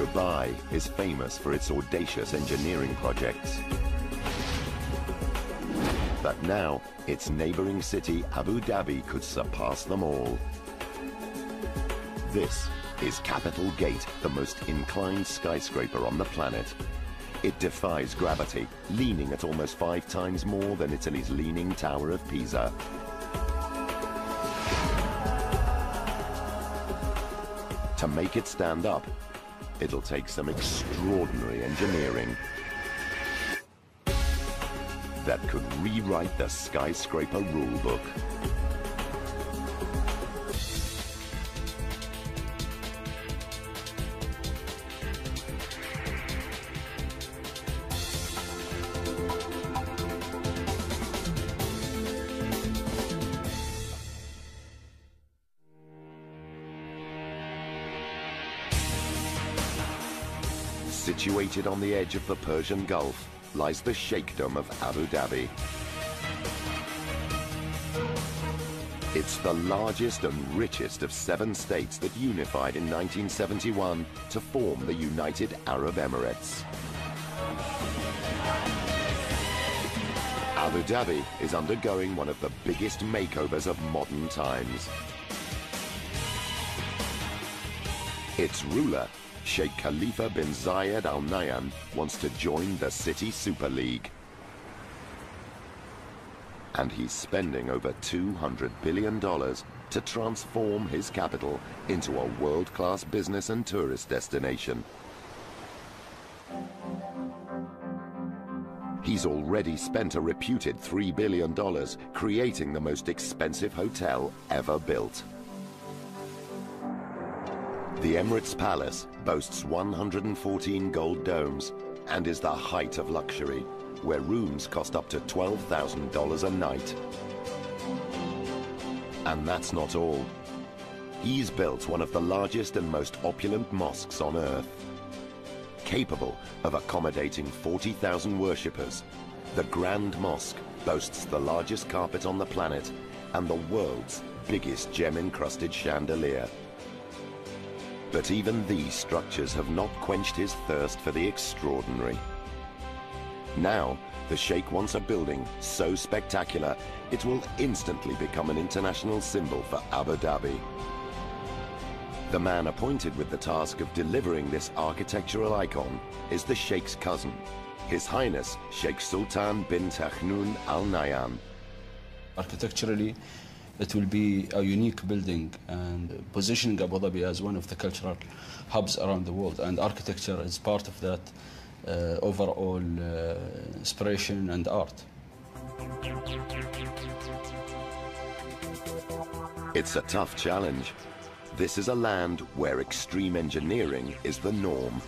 Dubai is famous for its audacious engineering projects. But now, its neighboring city, Abu Dhabi, could surpass them all. This is Capital Gate, the most inclined skyscraper on the planet. It defies gravity, leaning at almost 5 times more than Italy's leaning Tower of Pisa. To make it stand up, it'll take some extraordinary engineering that could rewrite the skyscraper rulebook. Situated on the edge of the Persian Gulf lies the Sheikhedom of Abu Dhabi. It's the largest and richest of 7 states that unified in 1971 to form the United Arab Emirates. Abu Dhabi is undergoing one of the biggest makeovers of modern times. Its ruler, Sheikh Khalifa bin Zayed Al Nahyan, wants to join the City Super League. And he's spending over $200 billion to transform his capital into a world-class business and tourist destination. He's already spent a reputed $3 billion creating the most expensive hotel ever built. The Emirates Palace boasts 114 gold domes and is the height of luxury, where rooms cost up to $12,000 a night. And that's not all. He's built one of the largest and most opulent mosques on earth, capable of accommodating 40,000 worshippers. The Grand Mosque boasts the largest carpet on the planet and the world's biggest gem-encrusted chandelier. But even these structures have not quenched his thirst for the extraordinary. Now, the Sheikh wants a building so spectacular it will instantly become an international symbol for Abu Dhabi. The man appointed with the task of delivering this architectural icon is the Sheikh's cousin, His Highness Sheikh Sultan bin Tahnoon Al Nahyan. Architecturally, it will be a unique building and positioning Abu Dhabi as one of the cultural hubs around the world. And architecture is part of that overall inspiration and art. It's a tough challenge. This is a land where extreme engineering is the norm.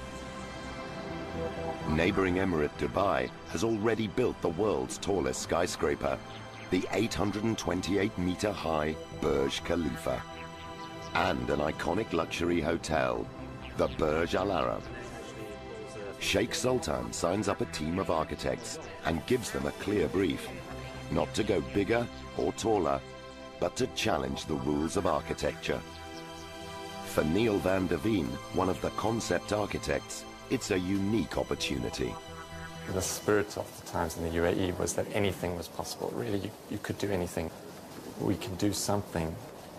Neighboring Emirate Dubai has already built the world's tallest skyscraper, the 828-meter-high Burj Khalifa, and an iconic luxury hotel, the Burj Al Arab. Sheikh Sultan signs up a team of architects and gives them a clear brief, not to go bigger or taller, but to challenge the rules of architecture. For Neil van der Veen, one of the concept architects, it's a unique opportunity. The spirit of the times in the UAE was that anything was possible. Really, you could do anything. We can do something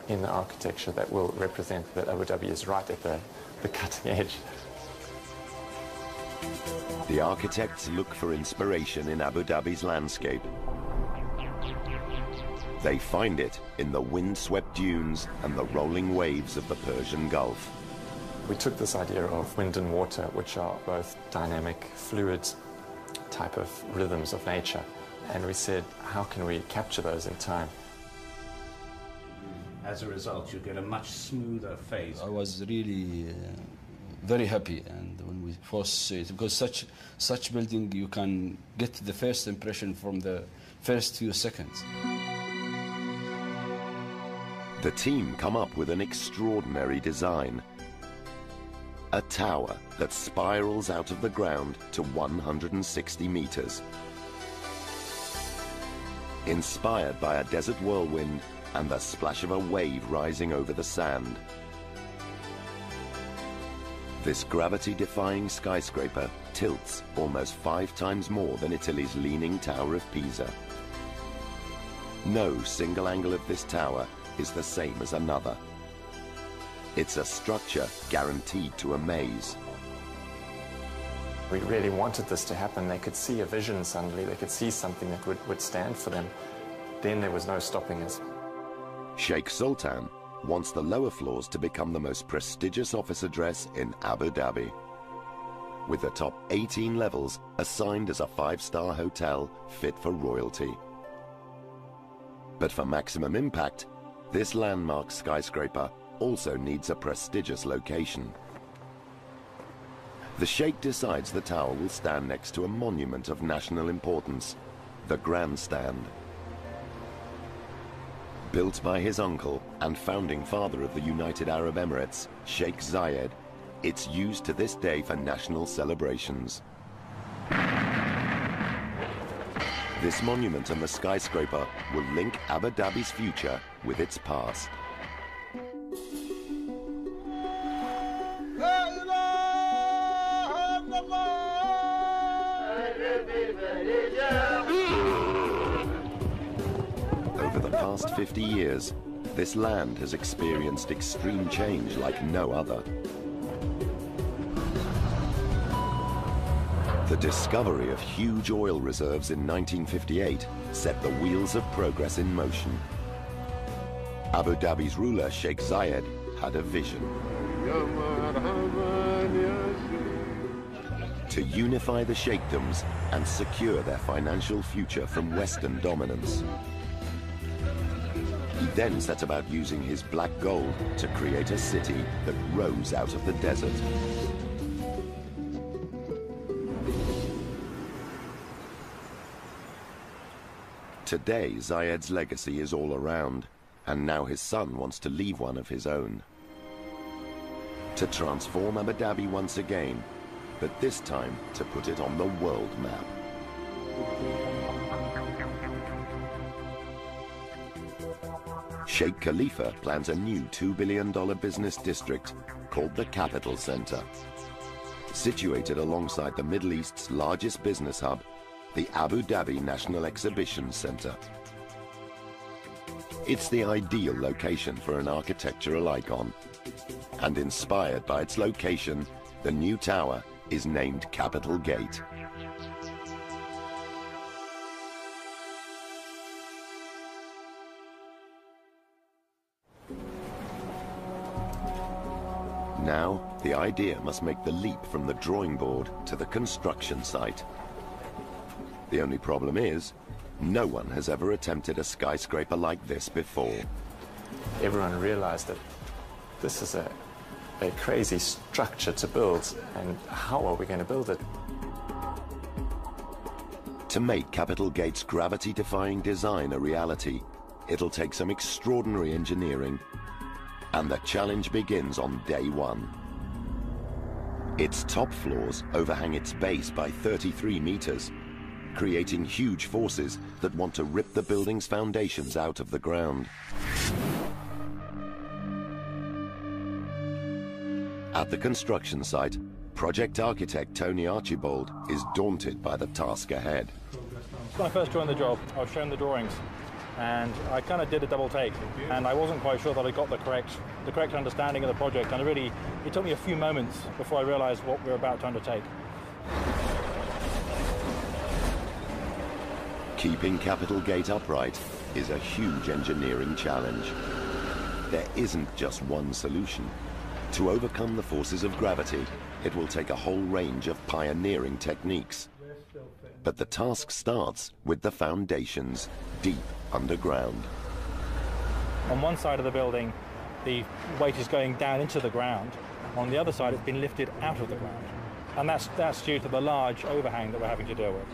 in the architecture that will represent that Abu Dhabi is right at the cutting edge. The architects look for inspiration in Abu Dhabi's landscape. They find it in the windswept dunes and the rolling waves of the Persian Gulf. We took this idea of wind and water, which are both dynamic fluids, type of rhythms of nature, and we said, how can we capture those in time? As a result, you get a much smoother phase. I was really very happy, and when we first saw it, because such building, you can get the first impression from the first few seconds. The team come up with an extraordinary design. A tower that spirals out of the ground to 160 meters. Inspired by a desert whirlwind and the splash of a wave rising over the sand. This gravity-defying skyscraper tilts almost 5 times more than Italy's leaning Tower of Pisa. No single angle of this tower is the same as another. It's a structure guaranteed to amaze. We really wanted this to happen. They could see a vision suddenly. They could see something that would stand for them. Then there was no stopping us. Sheikh Sultan wants the lower floors to become the most prestigious office address in Abu Dhabi, with the top 18 levels assigned as a 5-star hotel fit for royalty. But for maximum impact, this landmark skyscraper also needs a prestigious location. The Sheikh decides the tower will stand next to a monument of national importance, the Grandstand. Built by his uncle and founding father of the United Arab Emirates, Sheikh Zayed, it's used to this day for national celebrations. This monument and the skyscraper will link Abu Dhabi's future with its past. Over the past 50 years, this land has experienced extreme change like no other. The discovery of huge oil reserves in 1958 set the wheels of progress in motion. Abu Dhabi's ruler, Sheikh Zayed, had a vision. To unify the sheikdoms and secure their financial future from Western dominance. He then set about using his black gold to create a city that rose out of the desert. Today, Zayed's legacy is all around, and now his son wants to leave one of his own. To transform Abu Dhabi once again, but this time to put it on the world map. Sheikh Khalifa plans a new $2 billion business district called the Capital Center. Situated alongside the Middle East's largest business hub, the Abu Dhabi National Exhibition Center. It's the ideal location for an architectural icon, and inspired by its location, the new tower is named Capital Gate. Now, the idea must make the leap from the drawing board to the construction site. The only problem is, no one has ever attempted a skyscraper like this before. Everyone realized that this is a crazy structure to build, and how are we going to build it? To make Capital Gate's gravity-defying design a reality, it'll take some extraordinary engineering, and the challenge begins on day one. Its top floors overhang its base by 33 meters, creating huge forces that want to rip the building's foundations out of the ground. At the construction site, project architect Tony Archibald is daunted by the task ahead. When I first joined the job, I was shown the drawings, and I kind of did a double take, and I wasn't quite sure that I got the correct understanding of the project, and it took me a few moments before I realized what we were about to undertake. Keeping Capital Gate upright is a huge engineering challenge. There isn't just one solution. To overcome the forces of gravity, it will take a whole range of pioneering techniques. But the task starts with the foundations, deep underground. On one side of the building, the weight is going down into the ground. On the other side, it's been lifted out of the ground. And that's due to the large overhang that we're having to deal with.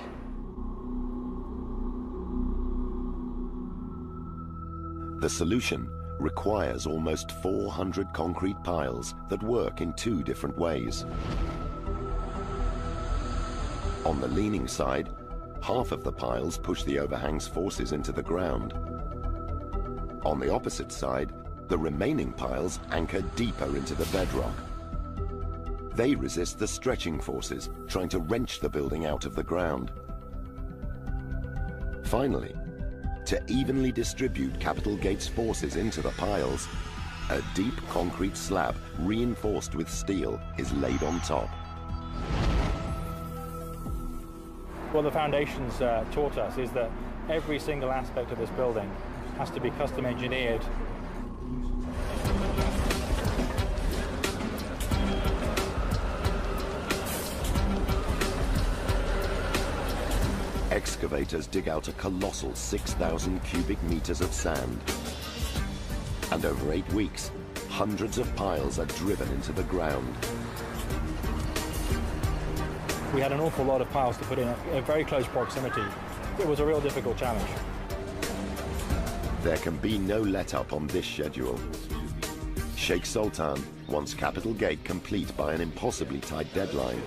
The solution requires almost 400 concrete piles that work in 2 different ways. On the leaning side, half of the piles push the overhang's forces into the ground. On the opposite side, the remaining piles anchor deeper into the bedrock. They resist the stretching forces, trying to wrench the building out of the ground. Finally, to evenly distribute Capital Gate's forces into the piles, a deep concrete slab reinforced with steel is laid on top. What the foundations taught us is that every single aspect of this building has to be custom engineered. Excavators dig out a colossal 6,000 cubic meters of sand. And over 8 weeks, hundreds of piles are driven into the ground. We had an awful lot of piles to put in at very close proximity. It was a real difficult challenge. There can be no let-up on this schedule. Sheikh Sultan wants Capital Gate complete by an impossibly tight deadline.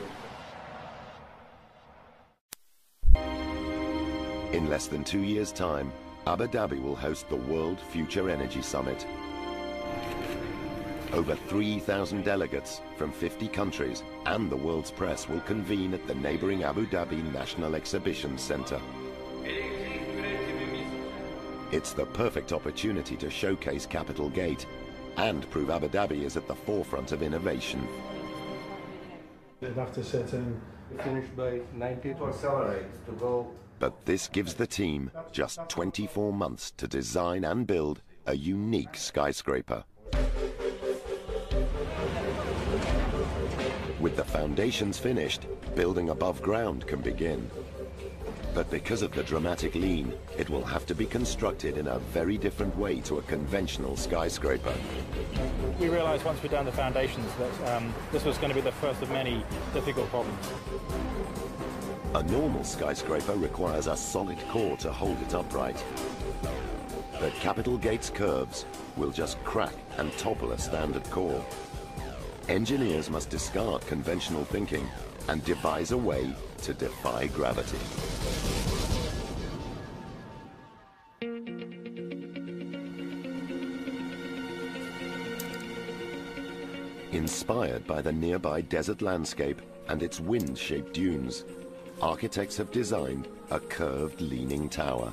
In less than 2 years' time, Abu Dhabi will host the World Future Energy Summit. Over 3,000 delegates from 50 countries and the world's press will convene at the neighboring Abu Dhabi National Exhibition Center. It's the perfect opportunity to showcase Capital Gate and prove Abu Dhabi is at the forefront of innovation. After setting, we finished by 90 to accelerate, to go. But this gives the team just 24 months to design and build a unique skyscraper. With the foundations finished, building above ground can begin. But because of the dramatic lean, it will have to be constructed in a very different way to a conventional skyscraper. We realized once we'd done the foundations that this was going to be the first of many difficult problems. A normal skyscraper requires a solid core to hold it upright. But Capital Gate's curves will just crack and topple a standard core. Engineers must discard conventional thinking and devise a way to defy gravity. Inspired by the nearby desert landscape and its wind-shaped dunes, architects have designed a curved leaning tower.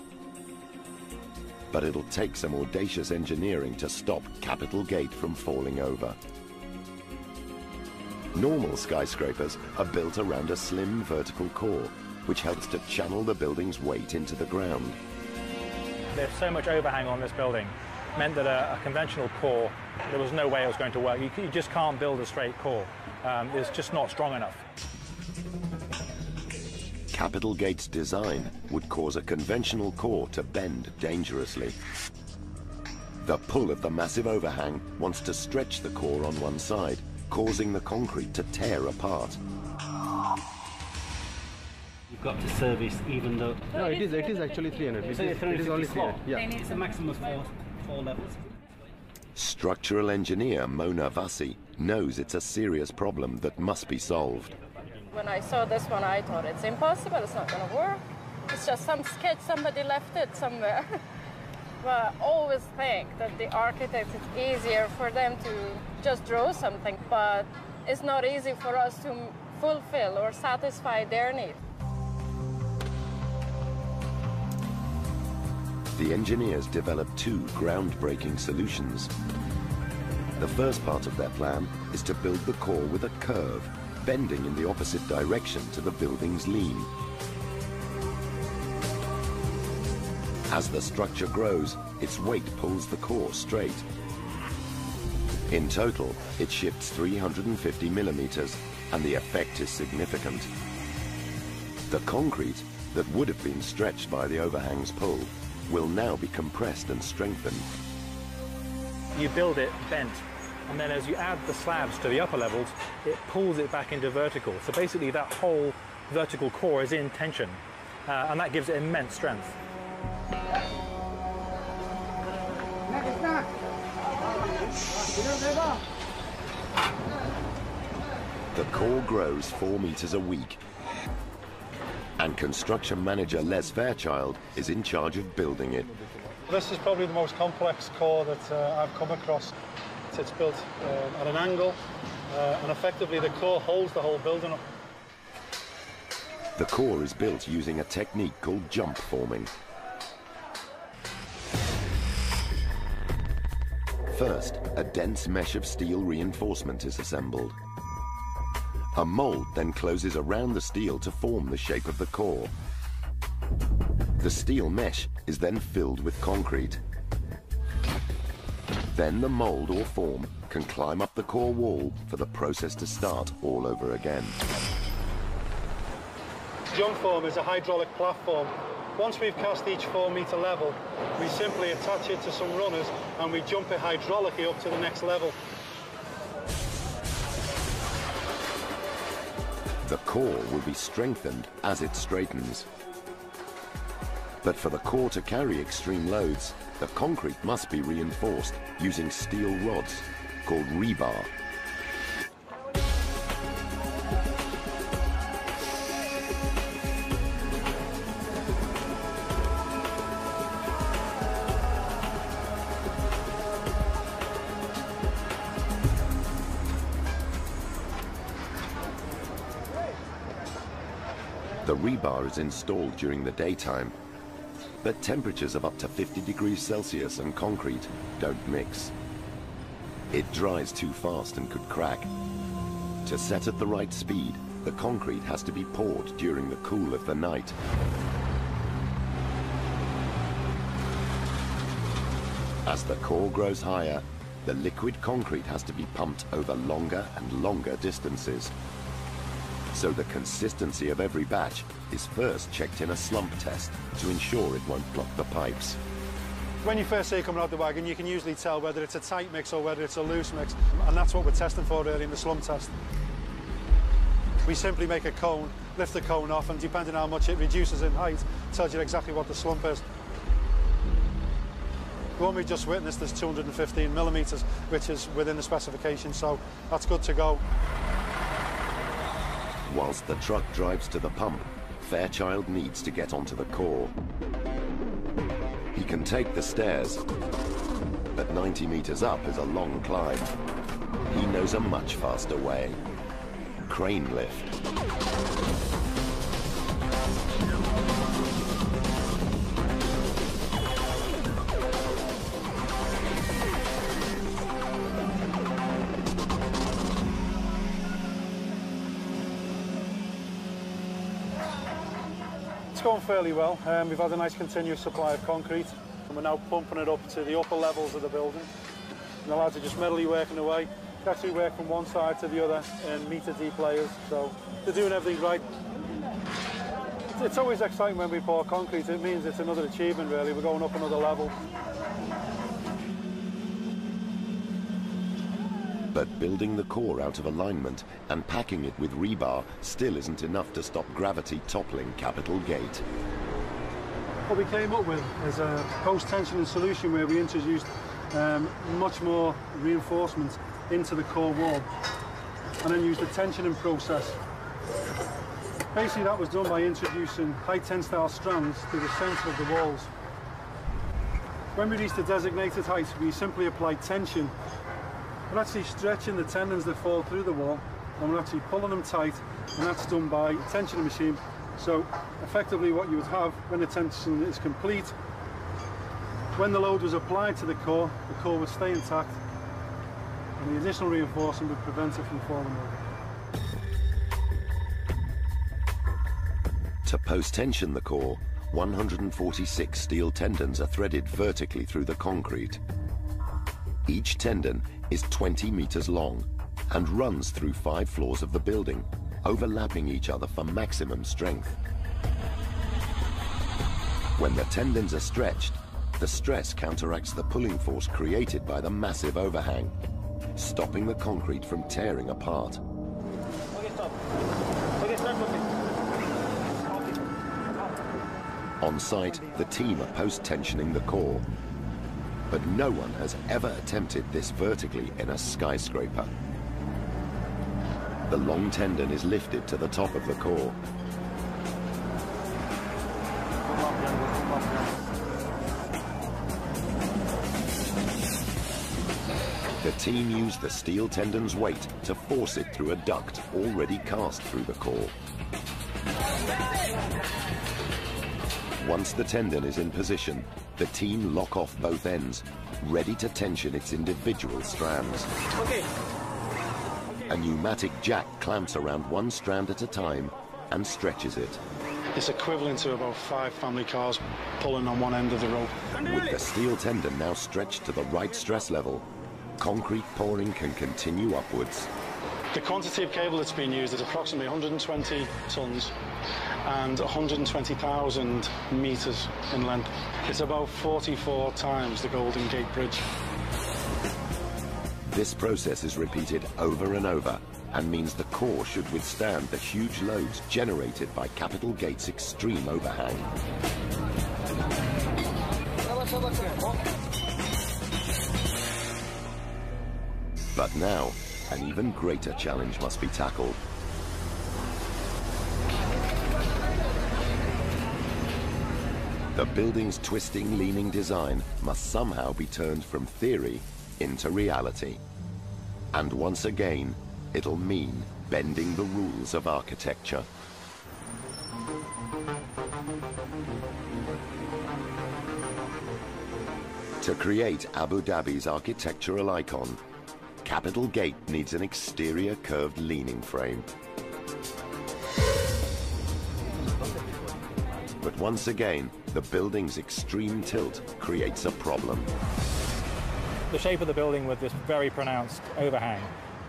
But it'll take some audacious engineering to stop Capital Gate from falling over. Normal skyscrapers are built around a slim vertical core, which helps to channel the building's weight into the ground. There's so much overhang on this building, meant that a conventional core, there was no way it was going to work. You just can't build a straight core. It's just not strong enough. Capital Gate's design would cause a conventional core to bend dangerously. The pull of the massive overhang wants to stretch the core on one side, causing the concrete to tear apart. You've got to service even though... No, it is actually 300. It is only 300. Yeah. It's a maximum of four levels. Structural engineer Mona Vassi knows it's a serious problem that must be solved. When I saw this one, I thought it's impossible, it's not going to work. It's just some sketch, somebody left it somewhere. Well, I always think that the architects, it's easier for them to just draw something, but it's not easy for us to fulfill or satisfy their need. The engineers developed two groundbreaking solutions. The first part of their plan is to build the core with a curve, bending in the opposite direction to the building's lean. As the structure grows, its weight pulls the core straight. In total, it shifts 350 millimeters, and the effect is significant. The concrete that would have been stretched by the overhang's pull will now be compressed and strengthened. You build it bent, and then as you add the slabs to the upper levels, it pulls it back into vertical. So basically that whole vertical core is in tension, and that gives it immense strength. The core grows 4 meters a week, and construction manager Les Fairchild is in charge of building it. This is probably the most complex core that I've come across. It's built at an angle, and effectively the core holds the whole building up. The core is built using a technique called jump forming. First, a dense mesh of steel reinforcement is assembled. A mold then closes around the steel to form the shape of the core. The steel mesh is then filled with concrete. Then the mold or form can climb up the core wall for the process to start all over again. Jump form is a hydraulic platform. Once we've cast each 4 meter level, we simply attach it to some runners and we jump it hydraulically up to the next level. The core will be strengthened as it straightens. But for the core to carry extreme loads, the concrete must be reinforced using steel rods called rebar. The rebar is installed during the daytime, but temperatures of up to 50 degrees Celsius and concrete don't mix. It dries too fast and could crack. To set at the right speed, the concrete has to be poured during the cool of the night. As the core grows higher, the liquid concrete has to be pumped over longer and longer distances. So the consistency of every batch is first checked in a slump test to ensure it won't block the pipes. When you first see it coming out the wagon, you can usually tell whether it's a tight mix or whether it's a loose mix, and that's what we're testing for early in the slump test. We simply make a cone, lift the cone off, and depending on how much it reduces in height, tells you exactly what the slump is. The one we just witnessed is 215 millimetres, which is within the specification, so that's good to go. Whilst the truck drives to the pump, Fairchild needs to get onto the core. He can take the stairs, but 90 metres up is a long climb. He knows a much faster way. Crane lift. It's going fairly well. We've had a nice continuous supply of concrete, and we're now pumping it up to the upper levels of the building. And the lads are just merrily working away. They actually work from one side to the other in metre-deep layers, so they're doing everything right. It's always exciting when we pour concrete. It means it's another achievement, really. We're going up another level. But building the core out of alignment and packing it with rebar still isn't enough to stop gravity toppling Capital Gate. What we came up with is a post-tensioning solution where we introduced much more reinforcement into the core wall and then used the tensioning process. Basically that was done by introducing high tensile strands to the centre of the walls. When we reached the designated height, we simply applied tension. We're actually stretching the tendons that fall through the wall, and we're actually pulling them tight, and that's done by tensioning machine. So effectively what you would have when the tension is complete, when the load was applied to the core would stay intact, and the additional reinforcement would prevent it from falling over. To post-tension the core, 146 steel tendons are threaded vertically through the concrete. Each tendon is 20 meters long and runs through 5 floors of the building, overlapping each other for maximum strength. When the tendons are stretched, the stress counteracts the pulling force created by the massive overhang, stopping the concrete from tearing apart. On site, the team are post-tensioning the core. But no one has ever attempted this vertically in a skyscraper. The long tendon is lifted to the top of the core. The team used the steel tendon's weight to force it through a duct already cast through the core. Once the tendon is in position, the team lock off both ends, ready to tension its individual strands. A pneumatic jack clamps around one strand at a time and stretches it. It's equivalent to about 5 family cars pulling on one end of the rope. With the steel tendon now stretched to the right stress level, concrete pouring can continue upwards. The quantity of cable that's been used is approximately 120 tons and 120,000 meters in length. It's about 44 times the Golden Gate Bridge. This process is repeated over and over and means the core should withstand the huge loads generated by Capital Gate's extreme overhang. But now, an even greater challenge must be tackled. The building's twisting, leaning design must somehow be turned from theory into reality. And once again, it'll mean bending the rules of architecture. To create Abu Dhabi's architectural icon, Capital Gate needs an exterior curved leaning frame. But once again, the building's extreme tilt creates a problem. The shape of the building with this very pronounced overhang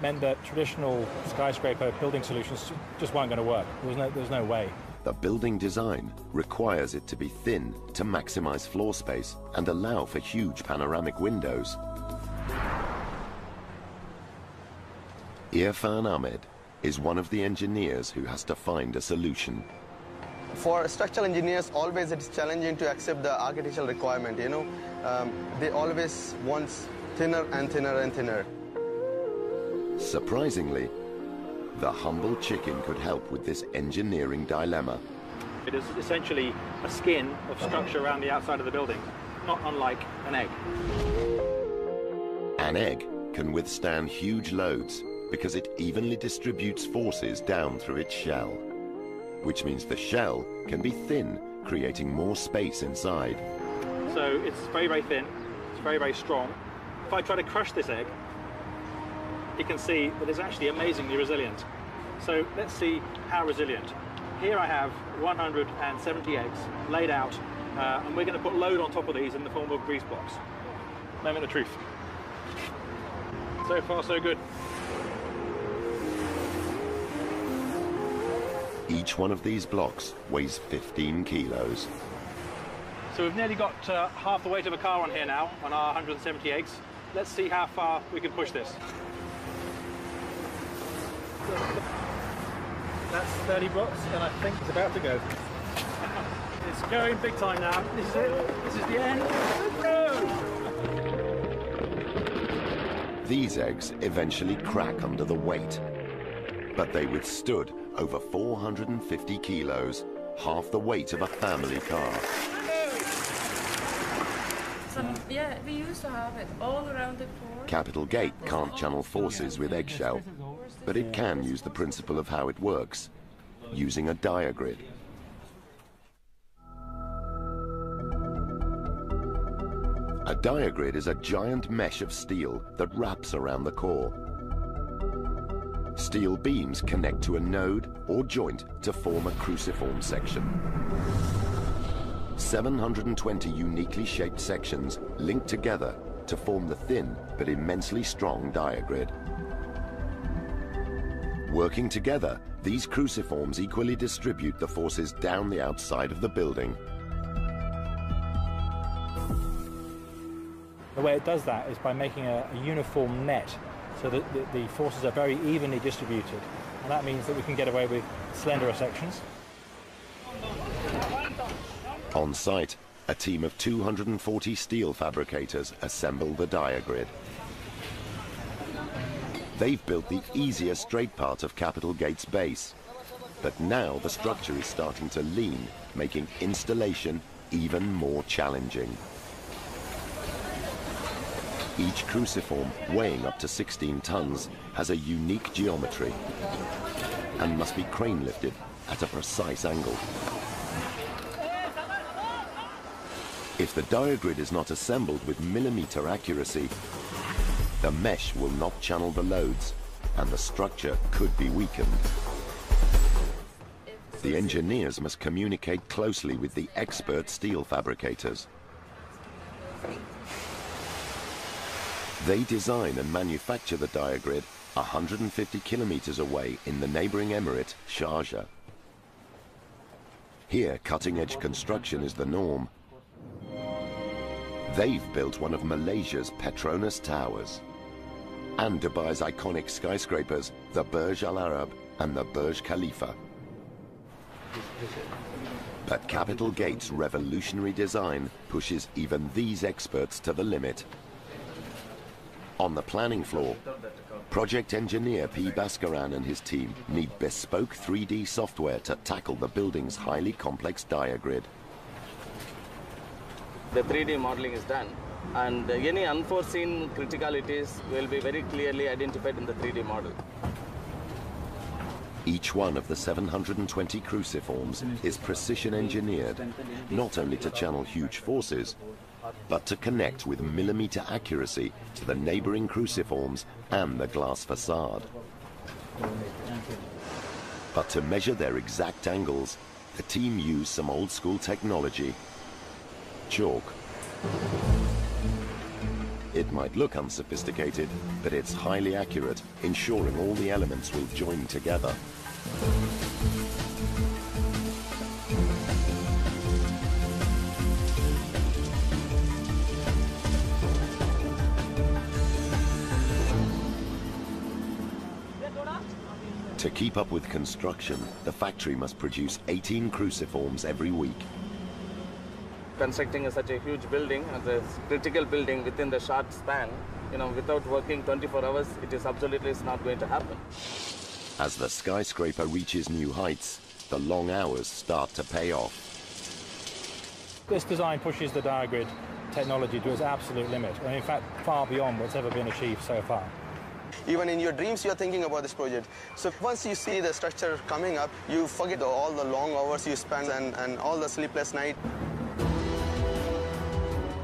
meant that traditional skyscraper building solutions just weren't going to work. There was no way. The building design requires it to be thin to maximize floor space and allow for huge panoramic windows. Irfan Ahmed is one of the engineers who has to find a solution. For structural engineers, always it's challenging to accept the architectural requirement, you know. They always want thinner and thinner and thinner. Surprisingly, the humble chicken could help with this engineering dilemma. It is essentially a skin of structure around the outside of the building, not unlike an egg. An egg can withstand huge loads because it evenly distributes forces down through its shell, which means the shell can be thin, creating more space inside. So it's very, very thin, it's very, very strong. If I try to crush this egg, you can see that it's actually amazingly resilient. So let's see how resilient. Here I have 170 eggs laid out, and we're going to put load on top of these in the form of grease blocks. Moment of truth. So far, so good. Each one of these blocks weighs 15 kilos. So we've nearly got half the weight of a car on here now, on our 170 eggs. Let's see how far we can push this. That's 30 blocks, and I think it's about to go. It's going big time now. This is it. This is the end. No! These eggs eventually crack under the weight, but they withstood over 450 kilos, half the weight of a family car. Yeah, we used to have it all around the port. Capital Gate can't channel forces with eggshell, but it can use the principle of how it works, using a diagrid. A diagrid is a giant mesh of steel that wraps around the core. Steel beams connect to a node or joint to form a cruciform section. 720 uniquely shaped sections linked together to form the thin but immensely strong diagrid. Working together, these cruciforms equally distribute the forces down the outside of the building. The way it does that is by making a uniform net, so that the forces are very evenly distributed, and that means that we can get away with slenderer sections. On site, a team of 240 steel fabricators assemble the diagrid. They've built the easier straight part of Capital Gate's base, but now the structure is starting to lean, making installation even more challenging. Each cruciform, weighing up to 16 tons, has a unique geometry and must be crane lifted at a precise angle. If the diagrid is not assembled with millimeter accuracy, the mesh will not channel the loads and the structure could be weakened. The engineers must communicate closely with the expert steel fabricators. They design and manufacture the diagrid 150 kilometers away in the neighboring emirate, Sharjah. Here, cutting-edge construction is the norm. They've built one of Malaysia's Petronas Towers and Dubai's iconic skyscrapers, the Burj Al Arab and the Burj Khalifa. But Capital Gate's revolutionary design pushes even these experts to the limit. On the planning floor, project engineer P. Baskaran and his team need bespoke 3D software to tackle the building's highly complex diagrid. The 3D modeling is done, and any unforeseen criticalities will be very clearly identified in the 3D model. Each one of the 720 cruciforms is precision engineered, not only to channel huge forces, but to connect with millimeter accuracy to the neighboring cruciforms and the glass facade. But to measure their exact angles, the team used some old-school technology, chalk. It might look unsophisticated, but it's highly accurate, ensuring all the elements will join together. To keep up with construction, the factory must produce 18 cruciforms every week. Constructing such a huge building, a critical building within the short span, without working 24 hours, it's not going to happen. As the skyscraper reaches new heights, the long hours start to pay off. This design pushes the diagrid technology to its absolute limit, and in fact, far beyond what's ever been achieved so far. Even in your dreams, you're thinking about this project. So once you see the structure coming up, you forget all the long hours you spent and all the sleepless nights.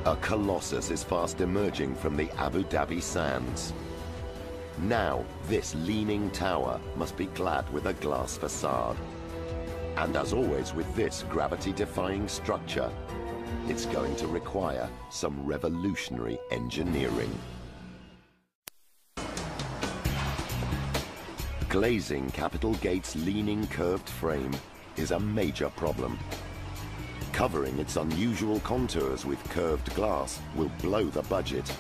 A colossus is fast emerging from the Abu Dhabi sands. Now, this leaning tower must be clad with a glass facade. And as always with this gravity-defying structure, it's going to require some revolutionary engineering. Glazing Capital Gate's leaning curved frame is a major problem. Covering its unusual contours with curved glass will blow the budget.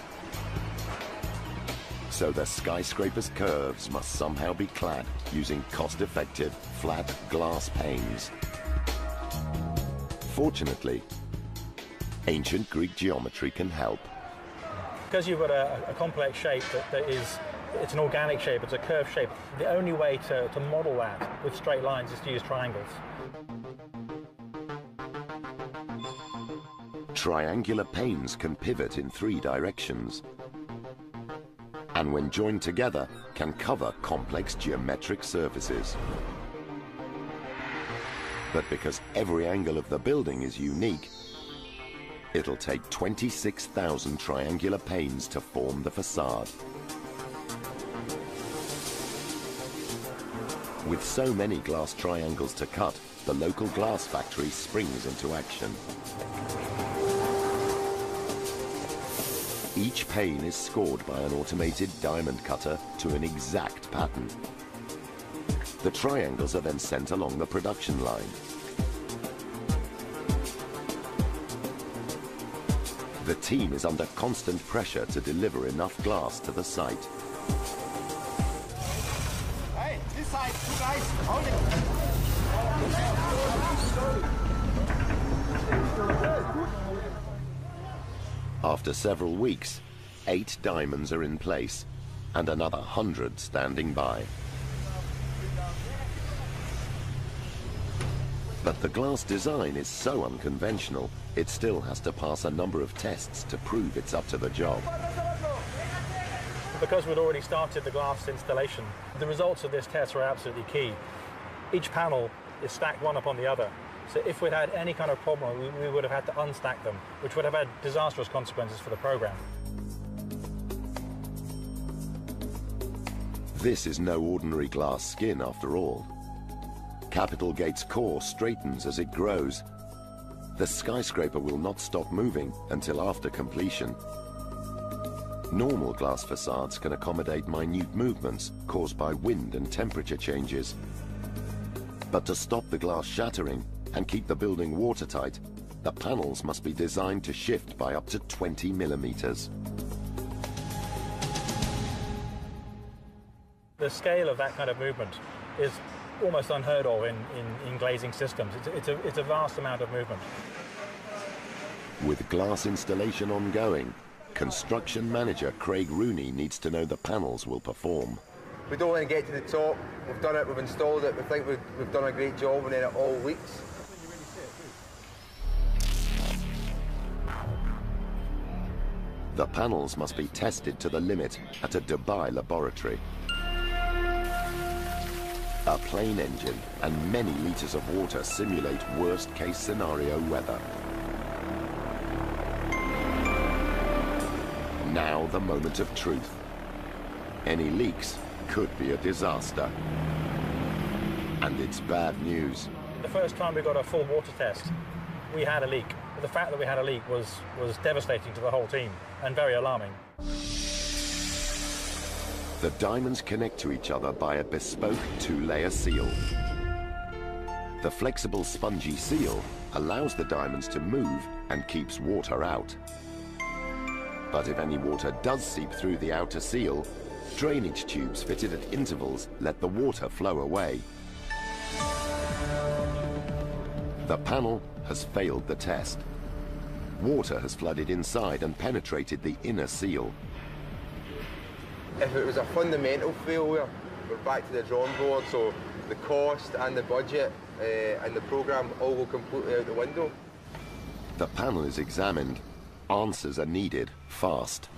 So the skyscraper's curves must somehow be clad using cost-effective flat glass panes. Fortunately, ancient Greek geometry can help. Because you've got a complex shape that is it's an organic shape, it's a curved shape. The only way to model that with straight lines is to use triangles. Triangular panes can pivot in three directions, and when joined together, can cover complex geometric surfaces. But because every angle of the building is unique, it'll take 26,000 triangular panes to form the facade. With so many glass triangles to cut, the local glass factory springs into action. Each pane is scored by an automated diamond cutter to an exact pattern. The triangles are then sent along the production line. The team is under constant pressure to deliver enough glass to the site. After several weeks, 8 diamonds are in place and another 100 standing by. But the glass design is so unconventional, it still has to pass a number of tests to prove it's up to the job. because we'd already started the glass installation, the results of this test were absolutely key. Each panel is stacked one upon the other. So if we'd had any kind of problem, we would have had to unstack them, which would have had disastrous consequences for the program. This is no ordinary glass skin after all. Capital Gate's core straightens as it grows. The skyscraper will not stop moving until after completion. Normal glass facades can accommodate minute movements caused by wind and temperature changes. But to stop the glass shattering and keep the building watertight, the panels must be designed to shift by up to 20 millimeters. The scale of that kind of movement is almost unheard of in glazing systems. It's a vast amount of movement. With glass installation ongoing, construction manager Craig Rooney needs to know the panels will perform. We don't want to get to the top. We've done it, we've installed it, we think we've done a great job, and then it all leaks. The panels must be tested to the limit at a Dubai laboratory. A plane engine and many litres of water simulate worst-case scenario weather. Now the moment of truth. Any leaks could be a disaster. And it's bad news. The first time we got a full water test, we had a leak. The fact that we had a leak was devastating to the whole team and very alarming. The diamonds connect to each other by a bespoke two-layer seal. The flexible spongy seal allows the diamonds to move and keeps water out. But if any water does seep through the outer seal, drainage tubes fitted at intervals let the water flow away. The panel has failed the test. Water has flooded inside and penetrated the inner seal. If it was a fundamental failure, we're back to the drawing board, so the cost and the budget and the programme all go completely out the window. The panel is examined. Answers are needed fast.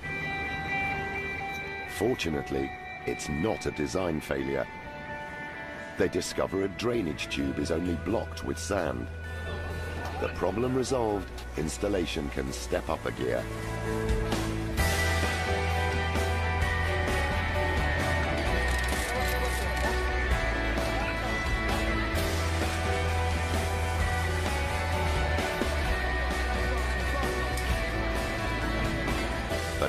Fortunately, it's not a design failure. They discover a drainage tube is only blocked with sand. The problem resolved, installation can step up a gear.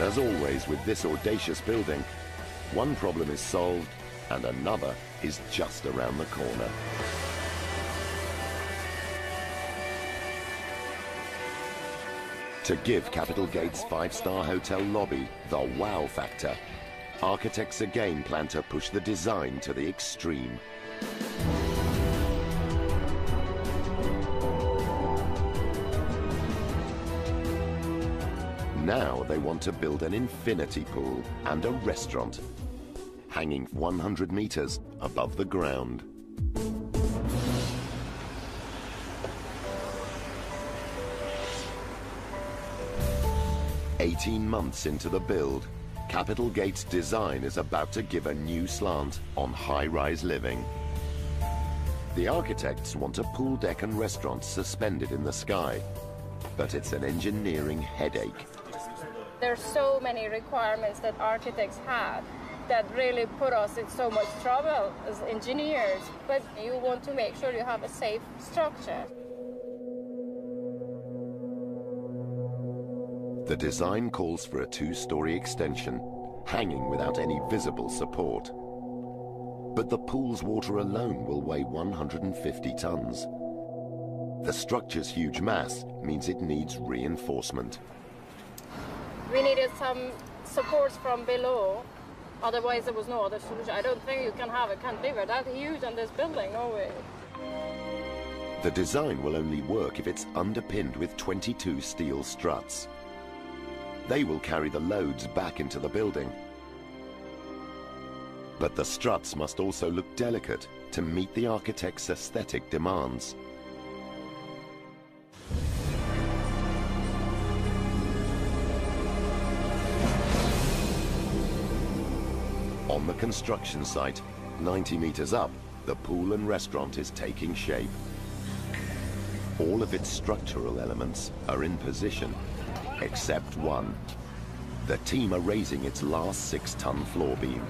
As always with this audacious building, one problem is solved and another is just around the corner. To give Capital Gate's five-star hotel lobby the wow factor, architects again plan to push the design to the extreme. Now they want to build an infinity pool and a restaurant, hanging 100 meters above the ground. "18 months into the build, Capital Gate's design is about to give a new slant on high-rise living. The architects want a pool deck and restaurant suspended in the sky, but it's an engineering headache. There are so many requirements that architects have that really put us in so much trouble as engineers, but you want to make sure you have a safe structure. The design calls for a two-story extension, hanging without any visible support. But the pool's water alone will weigh 150 tons. The structure's huge mass means it needs reinforcement. We needed some supports from below, otherwise there was no other solution. I don't think you can have a cantilever that huge on this building, no way. The design will only work if it's underpinned with 22 steel struts. They will carry the loads back into the building. But the struts must also look delicate to meet the architect's aesthetic demands. on the construction site. 90 meters up, the pool and restaurant is taking shape. All of its structural elements are in position, except one. The team are raising its last 6-ton floor beam.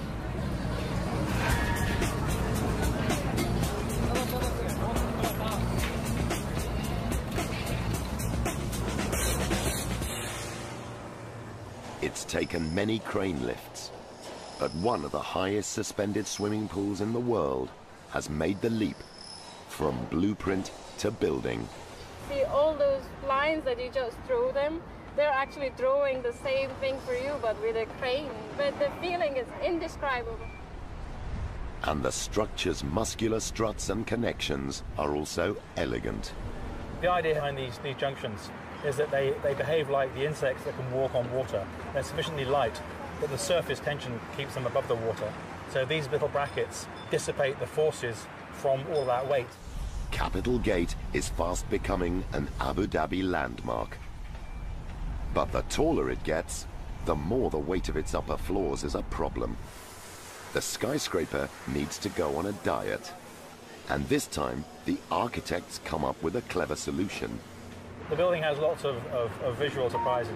It's taken many crane lifts, but one of the highest suspended swimming pools in the world has made the leap from blueprint to building. See all those lines that you just drew them? They're actually drawing the same thing for you, but with a crane. But the feeling is indescribable. And the structure's muscular struts and connections are also elegant. The idea behind these junctions is that they behave like the insects that can walk on water. They're sufficiently light that the surface tension keeps them above the water. So these little brackets dissipate the forces from all that weight. Capital Gate is fast becoming an Abu Dhabi landmark. But the taller it gets, the more the weight of its upper floors is a problem. The skyscraper needs to go on a diet. And this time, the architects come up with a clever solution. The building has lots of visual surprises.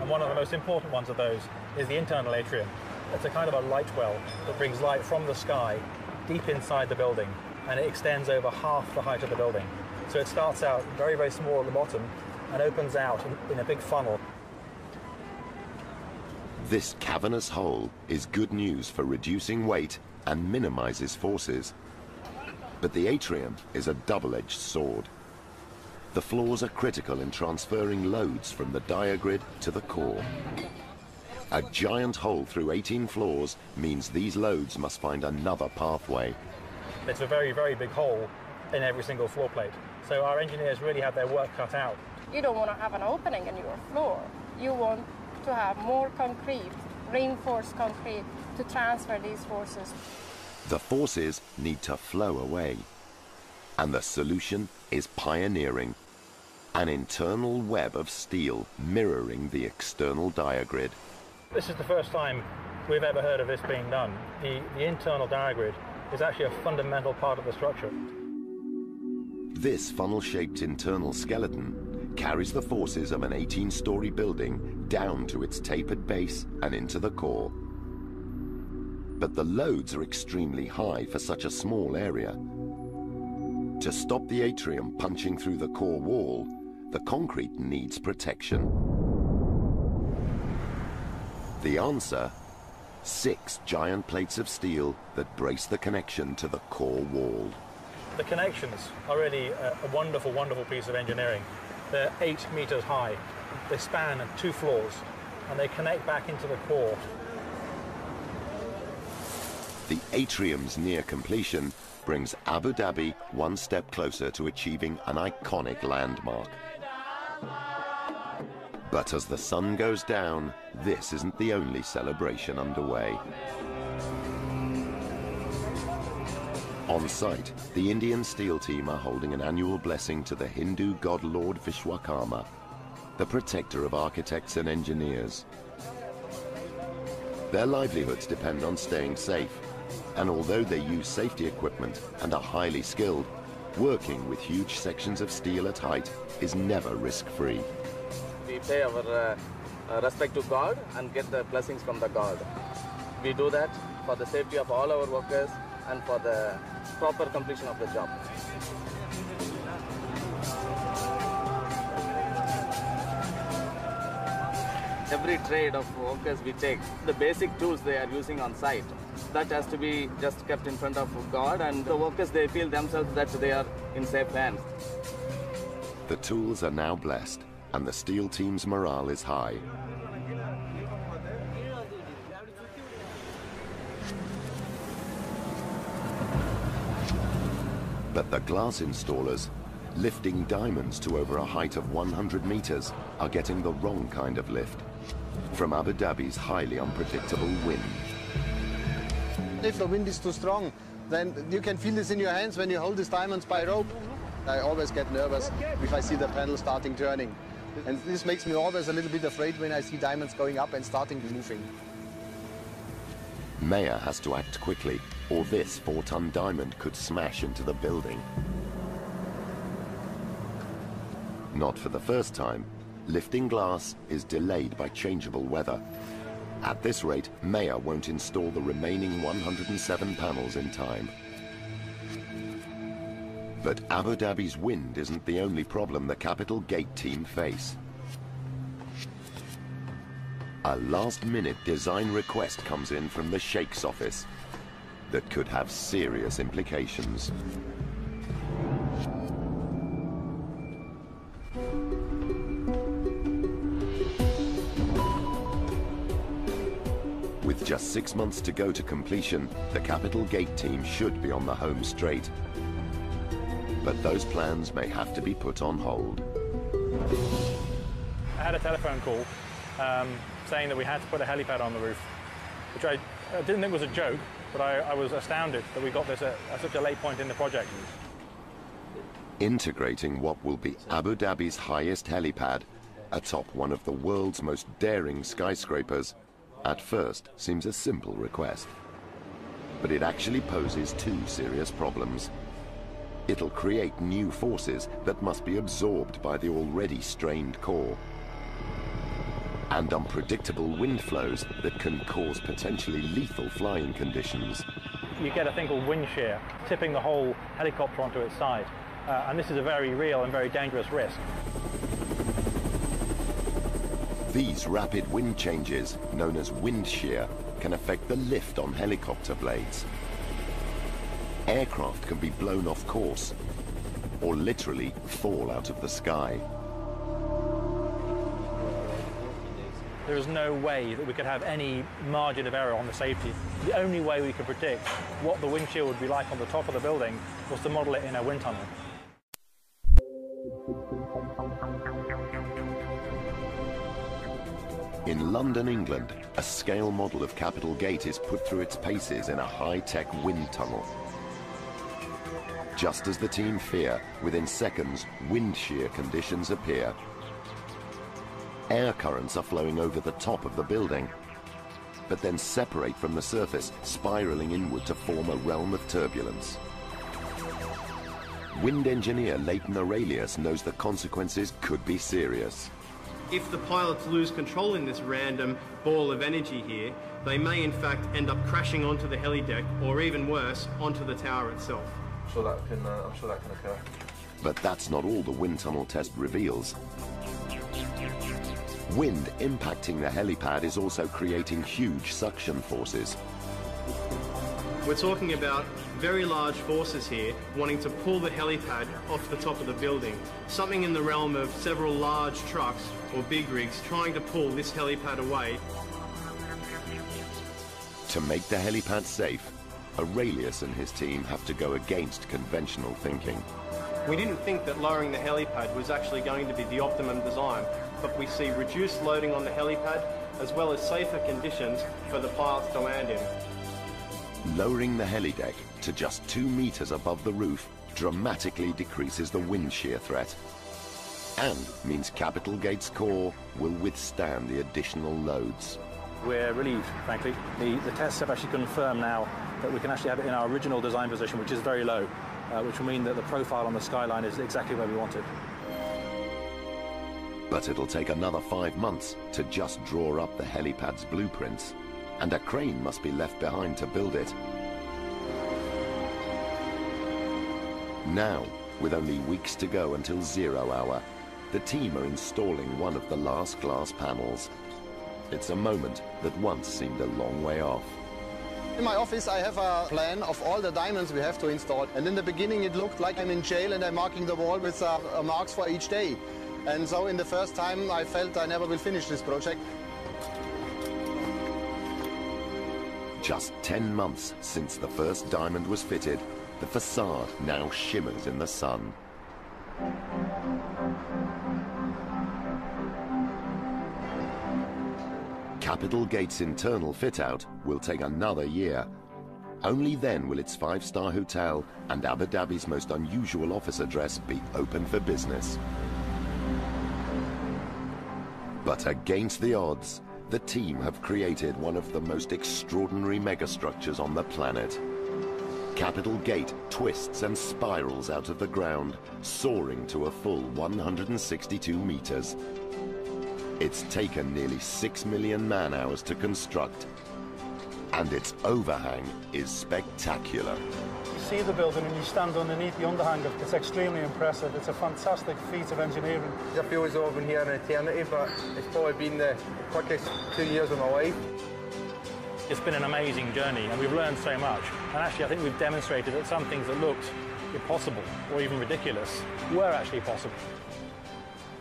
And one of the most important ones of those is the internal atrium. It's a kind of a light well that brings light from the sky deep inside the building, and it extends over half the height of the building. So it starts out very, very small at the bottom and opens out in a big funnel. This cavernous hole is good news for reducing weight and minimizes forces. But the atrium is a double-edged sword. The floors are critical in transferring loads from the diagrid to the core. A giant hole through 18 floors means these loads must find another pathway. It's a very, very big hole in every single floor plate. So our engineers really have their work cut out. You don't want to have an opening in your floor. You want to have more concrete, reinforced concrete, to transfer these forces. The forces need to flow away. And the solution is pioneering. An internal web of steel mirroring the external diagrid. This is the first time we've ever heard of this being done. The internal diagrid is actually a fundamental part of the structure. This funnel-shaped internal skeleton carries the forces of an 18-story building down to its tapered base and into the core. But the loads are extremely high for such a small area. To stop the atrium punching through the core wall, the concrete needs protection. The answer? 6 giant plates of steel that brace the connection to the core wall. The connections are really a wonderful, wonderful piece of engineering. They're 8 meters high. They span 2 floors, and they connect back into the core. The atrium's near completion brings Abu Dhabi one step closer to achieving an iconic landmark. But as the sun goes down, this isn't the only celebration underway. On site, the Indian steel team are holding an annual blessing to the Hindu god Lord Vishwakarma, the protector of architects and engineers. Their livelihoods depend on staying safe, and although they use safety equipment and are highly skilled, working with huge sections of steel at height is never risk-free. We pay our respect to God and get the blessings from the God. We do that for the safety of all our workers and for the proper completion of the job. Every trade of workers we take, the basic tools they are using on site, that has to be just kept in front of God, and the workers, they feel themselves that they are in safe hands. The tools are now blessed, and the steel team's morale is high. But the glass installers, lifting diamonds to over a height of 100 meters, are getting the wrong kind of lift from Abu Dhabi's highly unpredictable wind. If the wind is too strong, then you can feel this in your hands when you hold these diamonds by rope. I always get nervous if I see the panel starting turning. And this makes me always a little bit afraid when I see diamonds going up and starting moving. Meyer has to act quickly, or this 4-ton diamond could smash into the building. Not for the first time, lifting glass is delayed by changeable weather. At this rate, Meyer won't install the remaining 107 panels in time. But Abu Dhabi's wind isn't the only problem the Capital Gate team face. A last-minute design request comes in from the Sheikh's office that could have serious implications. With just 6 months to go to completion, the Capital Gate team should be on the home straight. But those plans may have to be put on hold. I had a telephone call saying that we had to put a helipad on the roof, which I didn't think was a joke, but I was astounded that we got this at such a late point in the project. Integrating what will be Abu Dhabi's highest helipad atop one of the world's most daring skyscrapers at first seems a simple request, but it actually poses two serious problems. It'll create new forces that must be absorbed by the already strained core, and unpredictable wind flows that can cause potentially lethal flying conditions. You get a thing called wind shear, tipping the whole helicopter onto its side, and this is a very real and very dangerous risk. These rapid wind changes, known as wind shear, can affect the lift on helicopter blades. Aircraft can be blown off course, or literally fall out of the sky. There is no way that we could have any margin of error on the safety. The only way we could predict what the wind shear would be like on the top of the building was to model it in a wind tunnel. In London, England, a scale model of Capital Gate is put through its paces in a high-tech wind tunnel. Just as the team fear, within seconds, wind shear conditions appear. Air currents are flowing over the top of the building, but then separate from the surface, spiraling inward to form a realm of turbulence. Wind engineer Leighton Aurelius knows the consequences could be serious. If the pilots lose control in this random ball of energy here, they may in fact end up crashing onto the heli deck, or even worse, onto the tower itself. I'm sure that can occur. But that's not all the wind tunnel test reveals. Wind impacting the helipad is also creating huge suction forces. We're talking about very large forces here wanting to pull the helipad off the top of the building. Something in the realm of several large trucks or big rigs trying to pull this helipad away. To make the helipad safe, Aurelius and his team have to go against conventional thinking. We didn't think that lowering the helipad was actually going to be the optimum design, but we see reduced loading on the helipad as well as safer conditions for the pilots to land in. Lowering the helideck to just 2 meters above the roof dramatically decreases the wind shear threat and means Capital Gate's core will withstand the additional loads. We're relieved, frankly. The tests have actually confirmed now that we can actually have it in our original design position, which is very low, which will mean that the profile on the skyline is exactly where we want it. But it'll take another 5 months to just draw up the helipad's blueprints, and a crane must be left behind to build it. Now, with only weeks to go until zero hour, the team are installing one of the last glass panels. It's a moment that once seemed a long way off. In my office I have a plan of all the diamonds we have to install, and in the beginning it looked like I'm in jail and I'm marking the wall with marks for each day. And so in the first time I felt I never will finish this project. Just 10 months since the first diamond was fitted, the facade now shimmers in the sun. Capital Gate's internal fit-out will take another year. Only then will its 5-star hotel and Abu Dhabi's most unusual office address be open for business. But against the odds, the team have created one of the most extraordinary megastructures on the planet. Capital Gate twists and spirals out of the ground, soaring to a full 162 meters. It's taken nearly 6 million man-hours to construct, and its overhang is spectacular. You see the building and you stand underneath the underhang. It's extremely impressive. It's a fantastic feat of engineering. It feels over here in eternity, but it's probably been the quickest 2 years of my life. It's been an amazing journey, and we've learned so much. And actually, I think we've demonstrated that some things that looked impossible or even ridiculous were actually possible.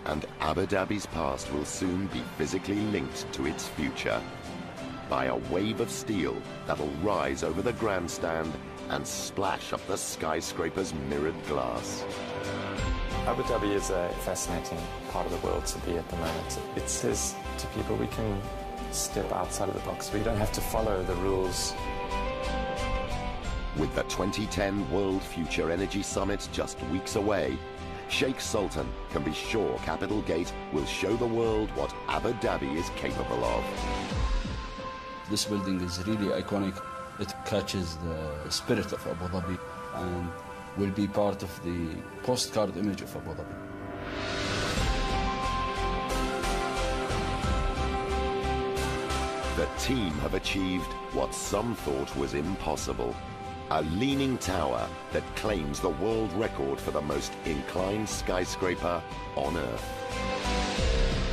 And Abu Dhabi's past will soon be physically linked to its future by a wave of steel that'll rise over the grandstand and splash up the skyscraper's mirrored glass. Abu Dhabi is a fascinating part of the world to be at the moment. It says to people, we can step outside of the box. We don't have to follow the rules. With the 2010 World Future Energy Summit just weeks away, Sheikh Sultan can be sure Capital Gate will show the world what Abu Dhabi is capable of. This building is really iconic. It catches the spirit of Abu Dhabi and will be part of the postcard image of Abu Dhabi. The team have achieved what some thought was impossible. A leaning tower that claims the world record for the most inclined skyscraper on Earth.